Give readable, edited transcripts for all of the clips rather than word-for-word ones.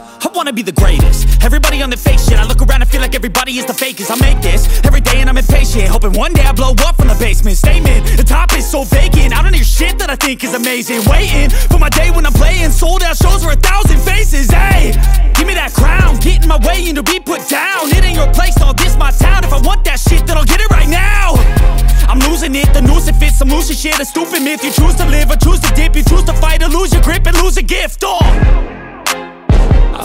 I wanna be the greatest. Everybody on the fake shit. I look around and feel like everybody is the fakest. I make this every day and I'm impatient, hoping one day I blow up from the basement. Statement, the top is so vacant. I don't hear shit that I think is amazing. Waiting for my day when I'm playing sold out shows for 1,000 faces. Hey, give me that crown, get in my way and to be put down. It ain't your place, all this my town. If I want that shit, then I'll get it right now. I'm losing it, the noose it fits. I'm losing shit, a stupid myth. You choose to live or choose to dip. You choose to fight or lose your grip and lose a gift. Oh, I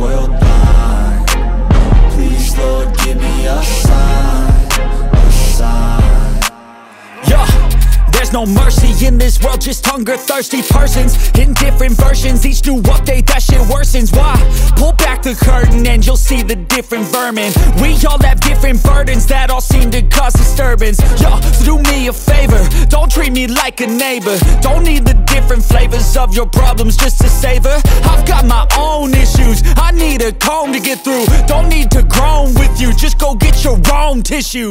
world blind? Please, Lord, give me a sign, a sign. Yeah. There's no mercy in this world, just hunger-thirsty persons in different versions. Each new update, that shit worsens. Why? Pull back the curtain and you'll see the different vermin. We all have different burdens that all seem to cause disturbance. Yo, so do me a favor, don't treat me like a neighbor. Don't need the different flavors of your problems just to savor. I've got my own issues, I need a comb to get through. Don't need to groan with you, just go get your own tissue.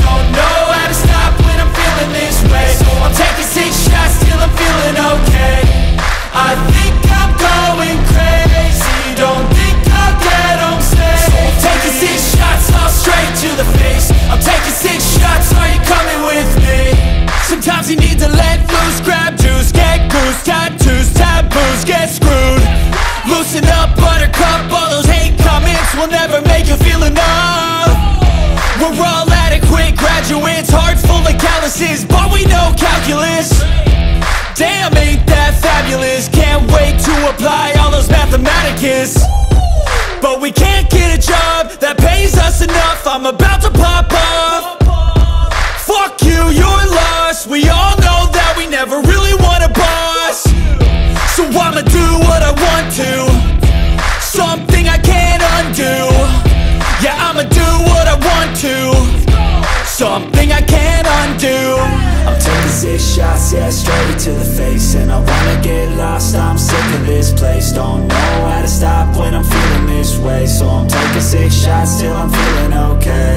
Don't know how to stop when I'm feeling this way. So I'm taking 6 shots till I'm feeling okay. I think I'm going crazy, don't think I'll get home safe. So I'm taking 6 shots, all straight to the face. I'm taking 6 shots, are you coming with me? Sometimes you need to let loose, grab juice, get goose, tattoos, taboos, get screwed. Loosen up, buttercup, all those hate comments will never make you feel enough. We're all adequate graduates, hearts full of calluses, but we know calculus. Damn, ain't that fabulous? Can't wait to apply all those mathematicus. But we can't get a job that pays us enough. I'm about to pop off. Fuck you, you're lost. We all know that we never really want a boss. So I'ma do what I want to, something I can't undo. Yeah, I'ma do what I want to, something I can't undo. I'm taking 6 shots, yeah, straight to the face. And I wanna get lost, I'm sick of this place. Don't know how to stop when I'm feeling this way, so I'm taking 6 shots till I'm feeling okay.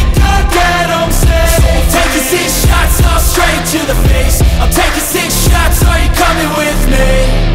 I'll get home safe. So I'm taking 6 shots, all straight to the face. I'm taking 6 shots, are you coming with me?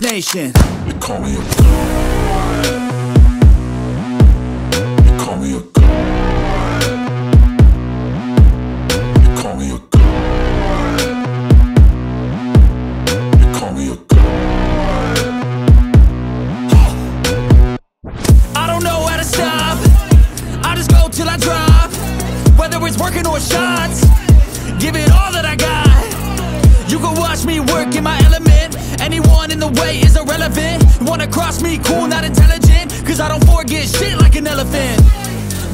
Nation. They call me a god. They call me a god. They call me a god. They call me a god. I don't know how to stop. I just go till I drop. Whether it's working or shots, give it all that I got. You can watch me work in my element. Anyone in the way is irrelevant. You wanna cross me, cool, not intelligent, cause I don't forget shit like an elephant.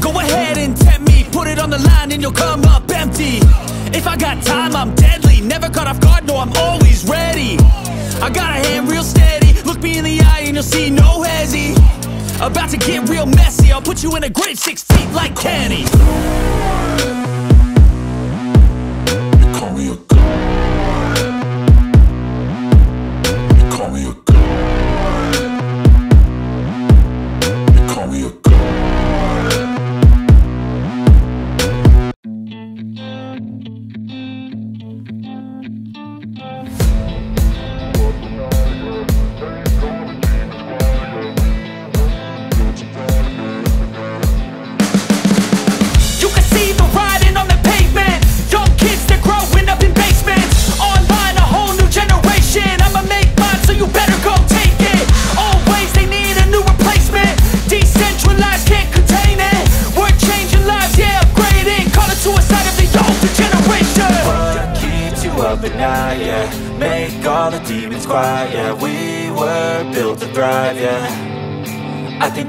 Go ahead and tempt me, put it on the line and you'll come up empty. If I got time, I'm deadly. Never caught off guard, no, I'm always ready. I got a hand real steady. Look me in the eye and you'll see no hezzy. About to get real messy, I'll put you in a grid 6 feet like Kenny. You call me a god. Thank you. night, yeah. Make all the demons quiet, yeah. We were built to thrive, yeah. I think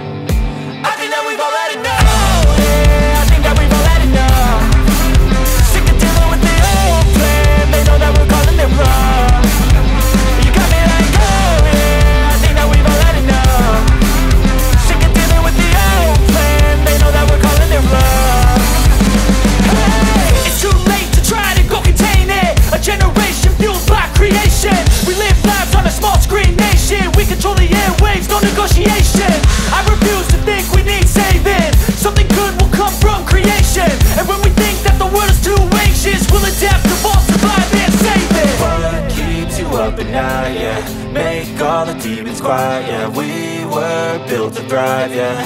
Yeah, make all the demons quiet, yeah. We were built to thrive, yeah.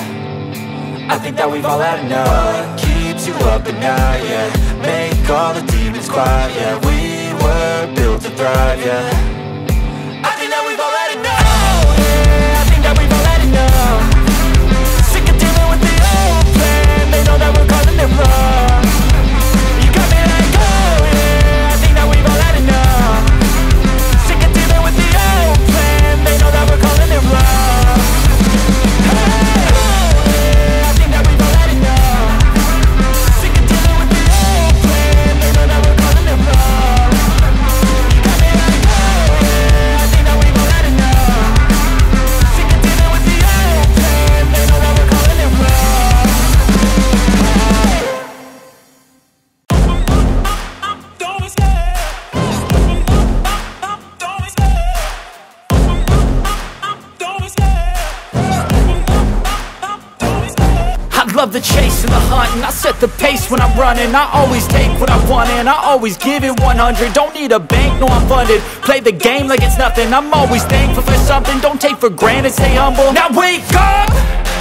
I think that we've all had enough. What keeps you up at night, yeah. Make all the demons quiet, yeah. We were built to thrive, yeah. I love the chase and the hunt, and I set the pace when I'm running. I always take what I want and I always give it 100. Don't need a bank, no, I'm funded. Play the game like it's nothing. I'm always thankful for something. Don't take for granted, stay humble. Now wake up!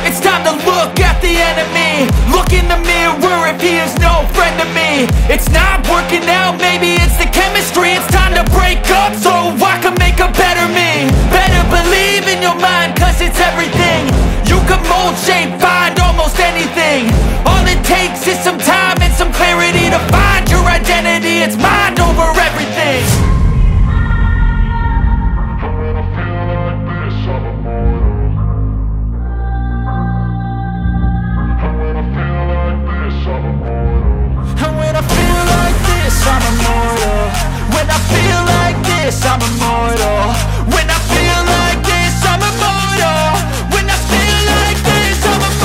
It's time to look at the enemy. Look in the mirror if he is no friend to me. It's not working out, maybe it's the chemistry. It's time to break up so I can make a better me. Better believe in your mind, cause it's everything. You can mold, shape, find almost anything. All it takes is some time and some clarity to find your identity. It's mind over everything. And when I feel like this, I'm immortal. When I feel like this, I'm immortal. When I feel like this, I'm immortal. When I feel like this, I'm immortal.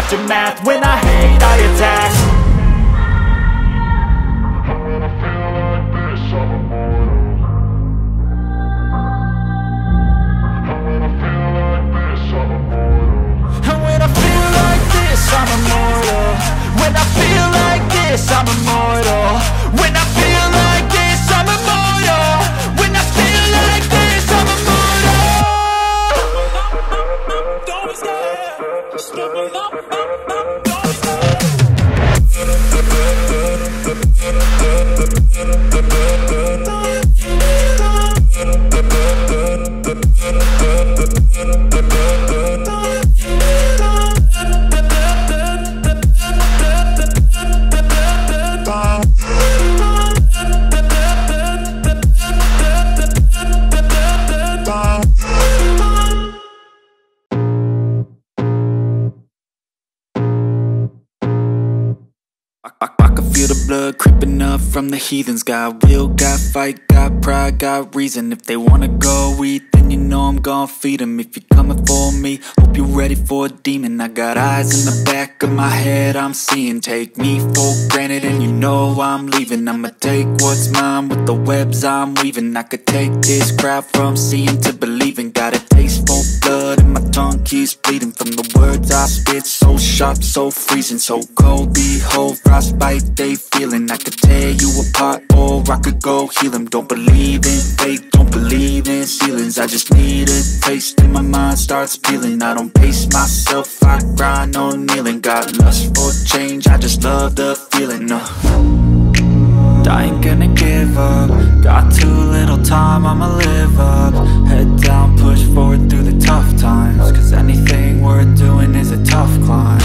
Aftermath, when I hate, I attack. And when I feel like this, I'm immortal. And when I feel like this, I'm immortal. And when I feel like this, I'm immortal. When I feel like this, I'm immortal. When I feel like this, I'm immortal. When I feel like this, I'm immortal. Don't be scared, just give it up. I feel the blood creeping up from the heathens. Got will, got fight, got pride, got reason. If they wanna go eat, then you know I'm gon' feed them. If you're coming for me, hope you're ready for a demon. I got eyes in the back of my head, I'm seeing. Take me for granted and you know I'm leaving. I'ma take what's mine with the webs I'm weaving. I could take this crowd from seeing to believing. Got a taste for blood and my tongue keeps bleeding from the words I spit, so sharp, so freezing, so cold. Behold, frostbite they feeling. I could tear you apart or I could go heal them. Don't believe in fate, don't believe in ceilings. I just need a taste and my mind starts peeling. I don't pace myself, I grind on kneeling. Got lust for change, I just love the feeling. I ain't gonna give up. Got too little time, I'ma live up. Head down, push forward through the tough times, cause anything worth doing is a tough climb.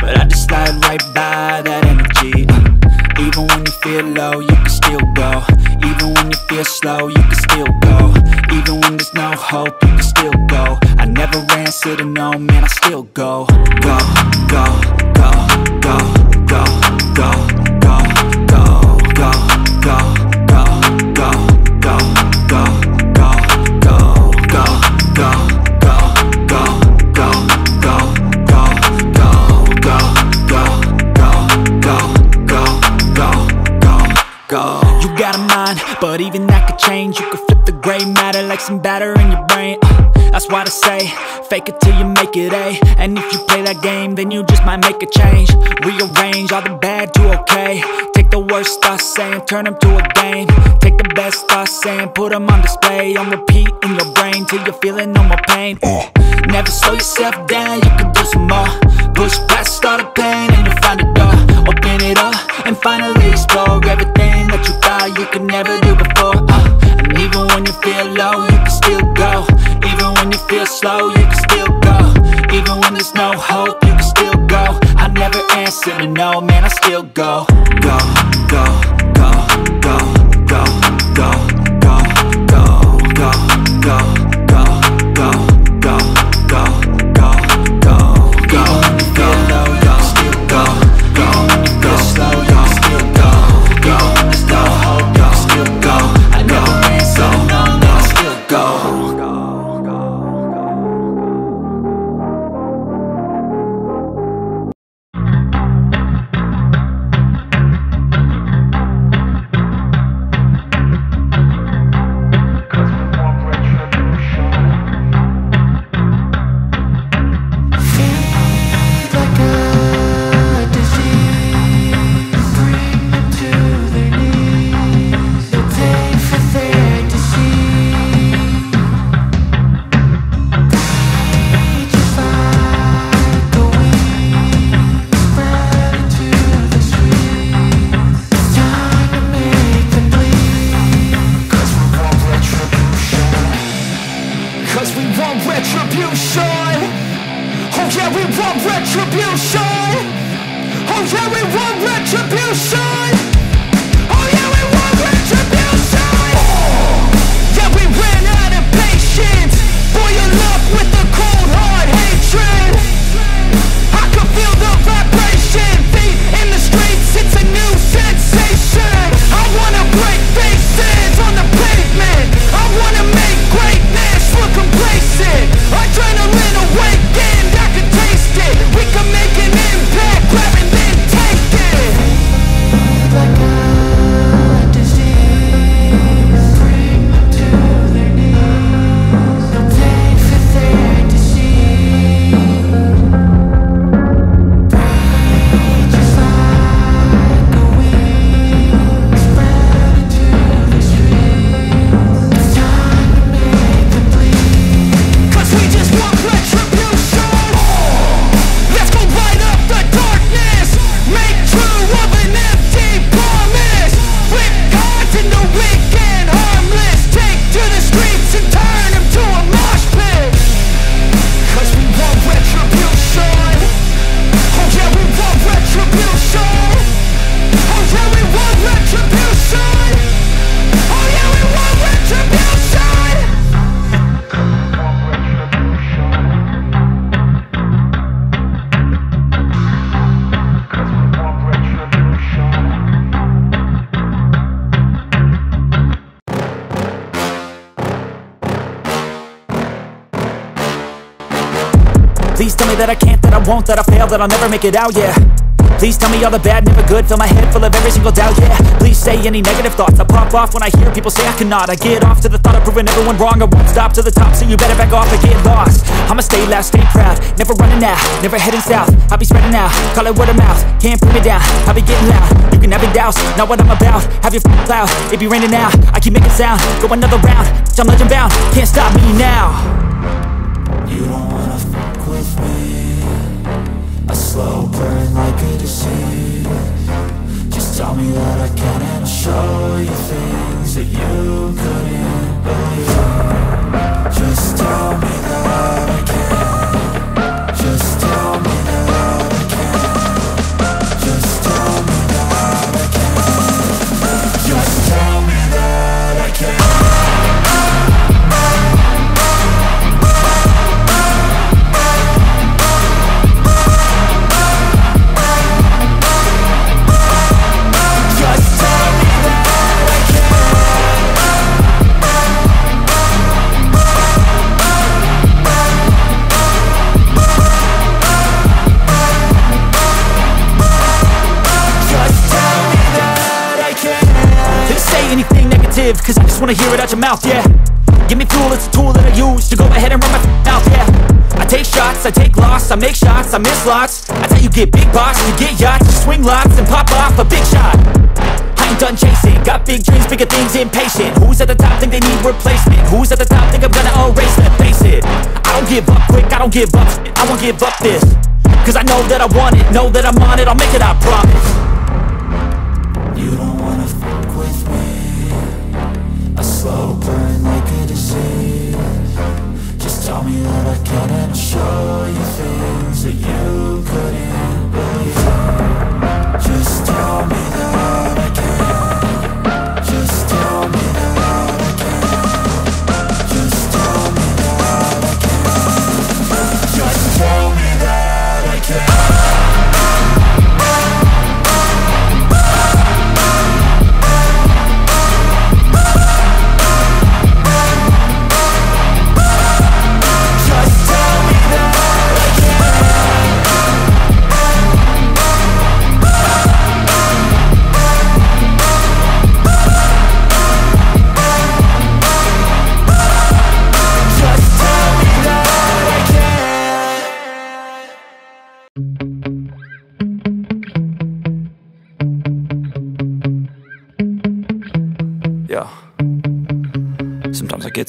but I just slide right by that energy. Even when you feel low, you can still go. Even when you feel slow, you can still go. Even when there's no hope, you can still go. I never answer to no, man, I still go. Go, go, go, go, go, go, go, go, go, go, go, go, go, go, go, go, go, go. You got a mind, but even that could change. You could flip the gray matter like some batter in your brain. That's why they say, fake it till you make it, eh? And if you play that game, then you just might make a change. Rearrange all the bad to okay. Take the worst thoughts saying, turn them to a game. Take the best thoughts saying, put them on display. On repeat in your brain till you're feeling no more pain. Never slow yourself down, you can do some more. Push past all the pain and you'll find a door. Open it up and finally explore everything that you thought you could never do before. And even when you feel low, you can still go. Even when you feel slow, you can still go. Even when there's no hope, you can still go. I never answer to no, man, I still go. Go, go, go, go, go, go, go, go, go, go, go, go, go, go, go, go, go. Even when you feel low, you can still go. Even when you feel slow, you can still go. Even when there's no hope, you can still go. I never answer to no, man, I still go. retribution. Oh yeah, we want retribution. Oh yeah, we want retribution. Yeah, we ran out of patience. Boil up with the cold hard hatred. I can feel the vibration. Feet in the streets, it's a new sensation. I wanna break faces on the pavement. I wanna make greatness look complacent. Adrenaline awakened, I can taste it. We can make an impact, grab it then take it. Breathe like a disease. Bring them to their knees. They'll take for their disease. Breathe just like a weed. Spread into the streets. It's time to make them bleed. 'Cause we just want retribution. Please tell me that I can't, that I won't, that I fail, that I'll never make it out, yeah. Please tell me all the bad, never good, fill my head full of every single doubt, yeah. Please say any negative thoughts, I pop off when I hear people say I cannot. I get off to the thought of proving everyone wrong, I won't stop to the top, so you better back off or get lost. I'ma stay loud, stay proud, never running out, never heading south. I'll be spreading out, call it word of mouth, can't put me down, I'll be getting loud. You can have it doused, not what I'm about, have your f***ing cloud. It be raining out, I keep making sound, go another round, bitch I'm legend bound, can't stop me now. You don't wanna with me, a slow burn like a disease. Just tell me that I can and I'll show you things that you couldn't believe. Just tell me that I can. Just tell me that I can. Just tell me that I can. Just tell me that I can. Cause I just wanna hear it out your mouth, yeah. Give me fuel, it's a tool that I use to go ahead and run my mouth, yeah. I take shots, I take loss, I make shots, I miss lots. I tell you get big box, you get yachts, you swing lots and pop off a big shot. I ain't done chasing, got big dreams, bigger things, impatient. Who's at the top think they need replacement? Who's at the top think I'm gonna erase them? Face it, I don't give up quick, I don't give up shit. I won't give up this, cause I know that I want it, know that I'm on it, I'll make it, I promise. You don't wanna fuck with me, a slow burn like a disease. Just tell me that I can and I'll show you things that you couldn't believe. Just tell me that I can. Just tell me that I can. Just tell me that I can. Just tell me that I can. Get